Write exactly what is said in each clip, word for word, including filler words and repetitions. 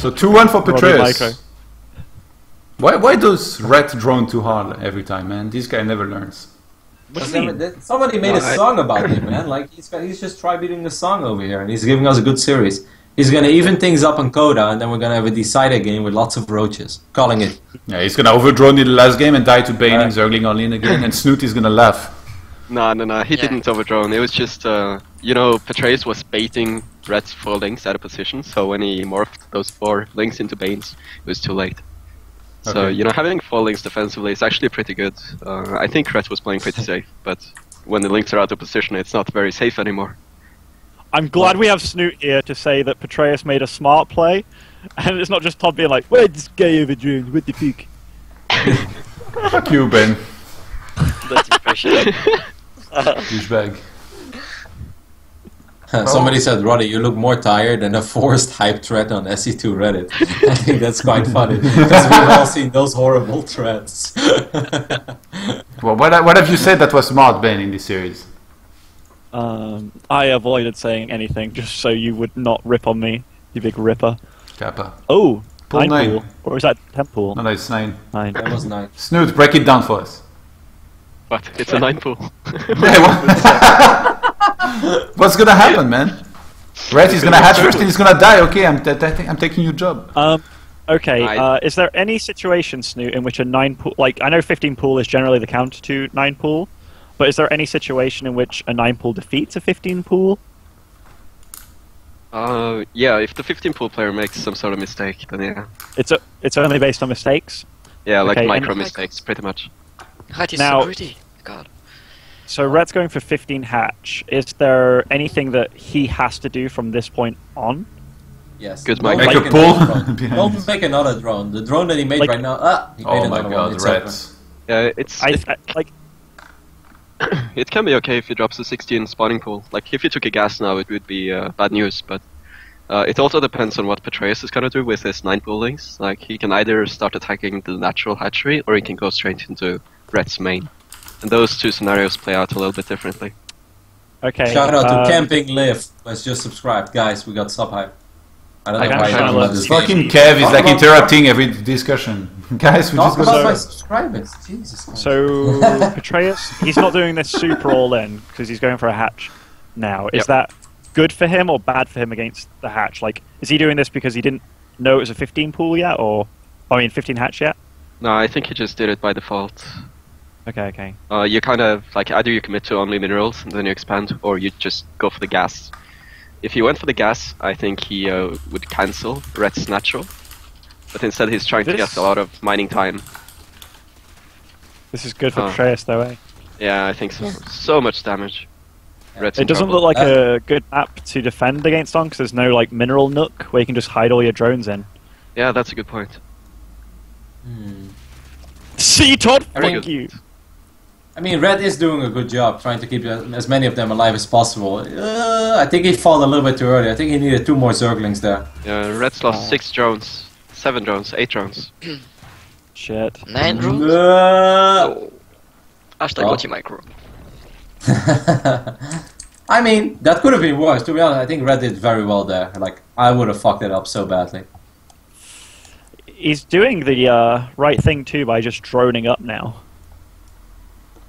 So two one for Petraeus. Why, why does Ret drone too hard every time, man? This guy never learns. What do you mean? Somebody made a song about it, man. Like he's, got, he's just try-beating a song over here, and he's giving us a good series. He's going to even things up on Coda, and then we're going to have a decider game with lots of roaches. Calling it. Yeah, he's going to overdrawn in the last game and die to Baning, right. Zergling Arlene again, and Snoot is going to laugh. No, no, no, he yeah. didn't overdrawn. It was just, uh, you know, Petraeus was baiting Red's four links out of position, so when he morphed those four links into Banes, it was too late. Okay. So, you know, having four links defensively is actually pretty good. Uh, I think Red was playing pretty safe, but when the links are out of position, it's not very safe anymore. I'm glad we have Snoot here to say that Petraeus made a smart play, and it's not just Todd being like, where's this guy over drones? With the peak? Fuck you, Ben. That's impression. Douchebag. Somebody said, Roddy, you look more tired than a forced hype thread on S E two Reddit. I think that's quite funny, because we've all seen those horrible threads. Well, what, what have you said that was smart, Ben, in this series? Um, I avoided saying anything just so you would not rip on me, you big ripper. Kappa. Oh, pool nine. Pool. Or is that ten pool? No, no, it's nine. Nine. That was nine. Snoot, break it down for us. What? It's yeah. a nine pool. Yeah, what? What's gonna happen, man? Red is gonna hatch first and he's gonna die. Okay, I'm, t t I'm taking your job. Um, okay, uh, is there any situation, Snoot, in which a nine pool, like, I know fifteen pool is generally the counter to nine pool, but is there any situation in which a nine pool defeats a fifteen pool? Uh, yeah, if the fifteen pool player makes some sort of mistake, then yeah. It's a, it's only based on mistakes? Yeah, like okay, micro mistakes, pretty much. Hatch is now, so pretty. God. So Red's going for fifteen hatch. Is there anything that he has to do from this point on? Yes. Good, Mike. Make a pull. Don't make another drone. The drone that he made like, right now. Ah, he made oh my God, Red's. Yeah, it's, it's I, I, like. It can be okay if he drops a sixteen spawning pool. Like, if he took a gas now, it would be uh, bad news, but uh, it also depends on what Petraeus is going to do with his nine pool links. Like, he can either start attacking the natural hatchery, or he can go straight into Red's main. And those two scenarios play out a little bit differently. Okay. Shout out um, to Camping Lift. Let's just subscribe. Guys, we got sub hype. I don't I know why I love this. Fucking Kev is like interrupting every discussion. Guys, we just got so, my subscribers. Jesus Christ. So, Petraeus, he's not doing this super all in because he's going for a hatch now. Is yep. that good for him or bad for him against the hatch? Like, is he doing this because he didn't know it was a fifteen pool yet, or I mean, fifteen hatch yet? No, I think he just did it by default. Okay, okay. Uh, you kind of like either you commit to only minerals and then you expand, or you just go for the gas. If he went for the gas, I think he uh, would cancel Red's natural. But instead he's trying this... to get a lot of mining time. This is good for uh, Petraeus though, eh? Yeah, I think so. Yeah. So much damage. Yeah. Red's it doesn't trouble. Look like uh, a good map to defend against on, because there's no like mineral nook where you can just hide all your drones in. Yeah, that's a good point. Hmm. See, Todd, thank you! I mean, Red is doing a good job trying to keep as many of them alive as possible. Uh, I think he fought a little bit too early. I think he needed two more Zerglings there. Yeah, Red's lost oh. six drones, seven drones, eight drones. Shit. Nine drones? No. Hashtag watch your micro. I mean, that could have been worse. To be honest, I think Red did very well there. Like, I would have fucked it up so badly. He's doing the uh, right thing too by just droning up now.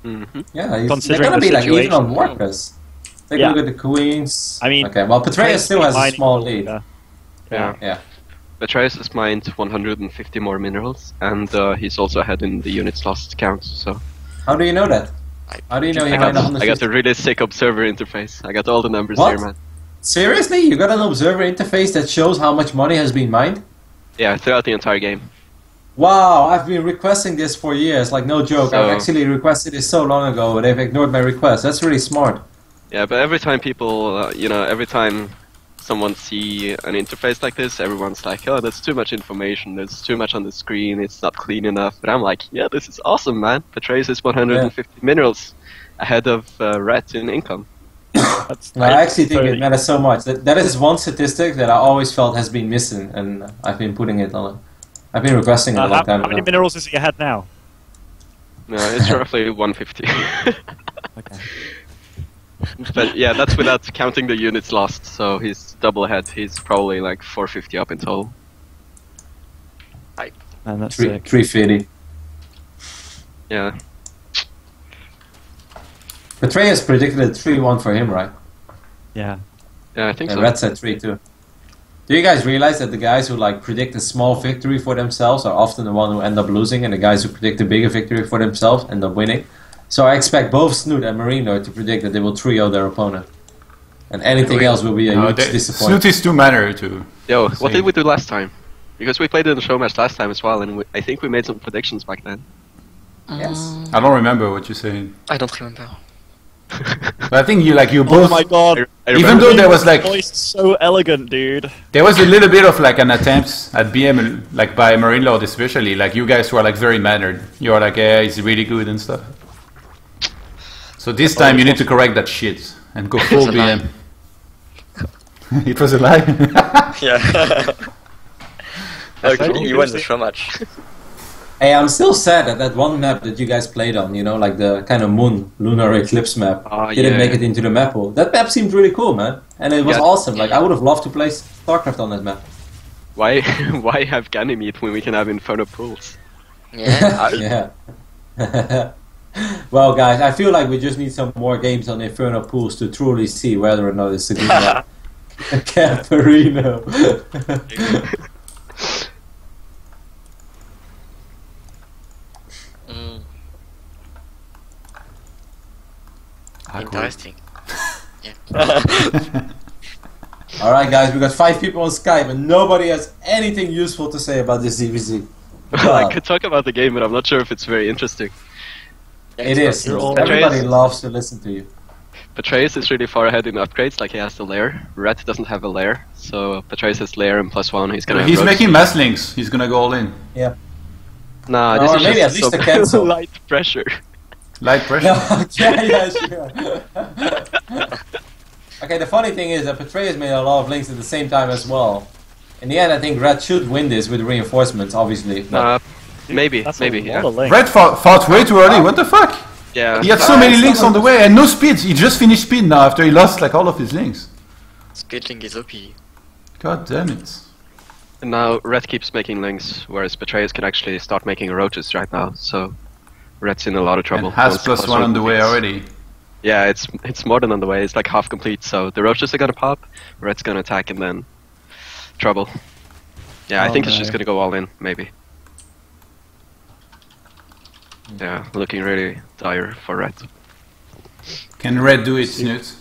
Mm-hmm. Yeah, he's, they're gonna the be like even on WordPress. Take yeah. a look at the queens. I mean, okay. Well, Petraeus still has a small lead. Yeah, yeah. yeah. Petraeus has mined one hundred fifty more minerals, and uh, he's also ahead in the units lost count. So, how do you know that? How do you know? I, you got, I got a really sick observer interface. I got all the numbers what? here, man. Seriously, you got an observer interface that shows how much money has been mined? Yeah, throughout the entire game. Wow, I've been requesting this for years, like no joke. So, I've actually requested this so long ago, but they've ignored my request. That's really smart. Yeah, but every time people, uh, you know, every time someone see an interface like this, everyone's like, oh, that's too much information, there's too much on the screen, it's not clean enough. But I'm like, yeah, this is awesome, man. Petraeus is one hundred fifty yeah. minerals ahead of uh, Red in income. That's no, I actually think it matters so much. That, that is one statistic that I always felt has been missing, and I've been putting it on. I've been requesting it uh, a long how, time. How many minerals is it you had now? No, it's roughly one hundred fifty. Okay. But yeah, that's without counting the units lost. So he's double ahead. He's probably like four hundred fifty up in total. And that's three, three fairy. Yeah. Petraeus predicted three one for him, right? Yeah. Yeah, I think and so. Red said three two. Do you guys realize that the guys who like predict a small victory for themselves are often the one who end up losing, and the guys who predict a bigger victory for themselves end up winning? So I expect both Snoot and MarineLord to predict that they will three oh their opponent. And anything we, else will be a no, huge they, disappointment. Snoot is too minor to... Yo, see. What did we do last time? Because we played in the show match last time as well, and we, I think we made some predictions back then. Yes. Um, I don't remember what you said. I don't remember. But I think you like you both. Oh my god! I, I even though there was like voice so elegant, dude. There was a little bit of like an attempt at B M, like by MarineLord especially. Like you guys were like very mannered. You were like, yeah, he's really good and stuff. So this time you need to correct that shit and go full B M. It was a lie. Yeah. Okay, you went so much. Hey, I'm still sad that that one map that you guys played on, you know, like the kind of moon, lunar eclipse map, oh, didn't yeah. make it into the map pool. That map seemed really cool, man. And it was yeah. awesome. Like, I would have loved to play StarCraft on that map. Why why have Ganymede when we can have Inferno Pools? Yeah. Yeah. Well, guys, I feel like we just need some more games on Inferno Pools to truly see whether or not it's a good map. Camperino. Interesting. Alright guys, we got five people on Skype and nobody has anything useful to say about this D V C. Well, I could talk about the game, but I'm not sure if it's very interesting. Yeah, it is. Everybody loves to listen to you. Petraeus is really far ahead in upgrades, like he has the lair. Red doesn't have a lair, so Petraeus has lair and plus one, he's gonna... He's have making maslings, he's gonna go all in. Yeah. Nah, no, this or is maybe just at least some a cancel. Light pressure. Light pressure. No, yeah, yeah, sure. Okay, the funny thing is that Petraeus made a lot of links at the same time as well. In the end, I think Red should win this with reinforcements, obviously. Uh, maybe, That's maybe, yeah. Red fought, fought way too early, what the fuck? Yeah. He had so many links on the way and no speeds. He just finished speed now after he lost like all of his links. Speed link is O P. God damn it. And now Red keeps making links, whereas Petraeus can actually start making roaches right now, so... Red's in a lot of trouble. And has plus, plus one on the way already. Yeah, it's it's more than on the way. It's like half complete. So the roaches are gonna pop. Red's gonna attack and then trouble. Yeah, oh, I think it's no. just gonna go all in, maybe. Yeah, looking really dire for Red. Can Red do it, Snoot?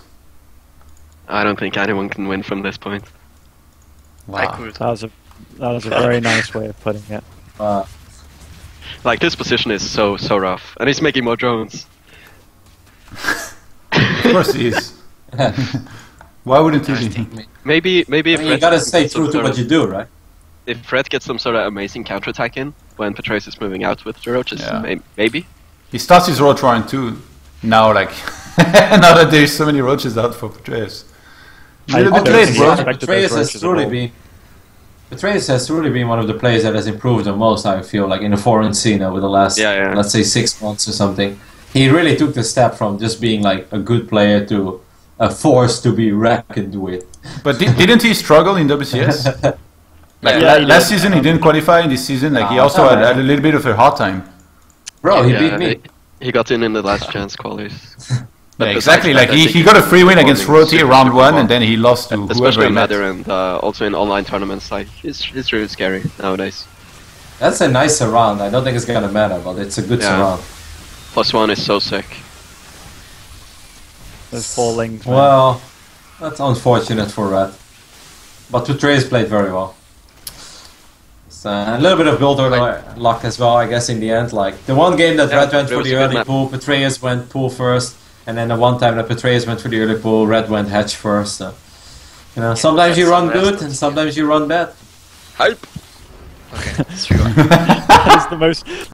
I don't think anyone can win from this point. Wow, that was a that was a very nice way of putting it. Uh, Like, this position is so, so rough. And he's making more drones. Of course he is. Why wouldn't he be? Maybe, maybe I mean, if... you gotta stay true to what you do, right? If Red gets some sort of amazing counterattack in, when Petraeus is moving out with the roaches, yeah. may maybe? He starts his roach round too, now, like... now that there's so many roaches out for Petraeus. A little bit late, bro. Petraeus has truly been... Petraeus has really been one of the players that has improved the most, I feel, like in the foreign scene over the last, yeah, yeah. let's say, six months or something. He really took the step from just being like a good player to a force to be reckoned with. But di didn't he struggle in W C S? Like yeah, la yeah, last season he didn't qualify, and this season like he also had, had a little bit of a hard time. Bro, he yeah, beat me. He, he got in in the last chance qualies. Yeah, exactly. Like he, he got a free win against Roti round one, and then he lost to whoever he met. And uh, also in online tournaments, like it's it's really scary nowadays. That's a nice surround. I don't think it's gonna matter, but it's a good yeah. surround. Plus one is so sick. There's four links. Well, that's unfortunate for Red, but Petraeus played very well. So a little bit of build order luck as well, I guess. In the end, like the one game that yeah, Red went for the early pool, Petraeus went pool first. And then the one time that Petraeus went for the early pool, Red went hedge first. So, you know, yeah, sometimes you run good and sometimes you run bad. Hype. Okay, that's true. That is the most.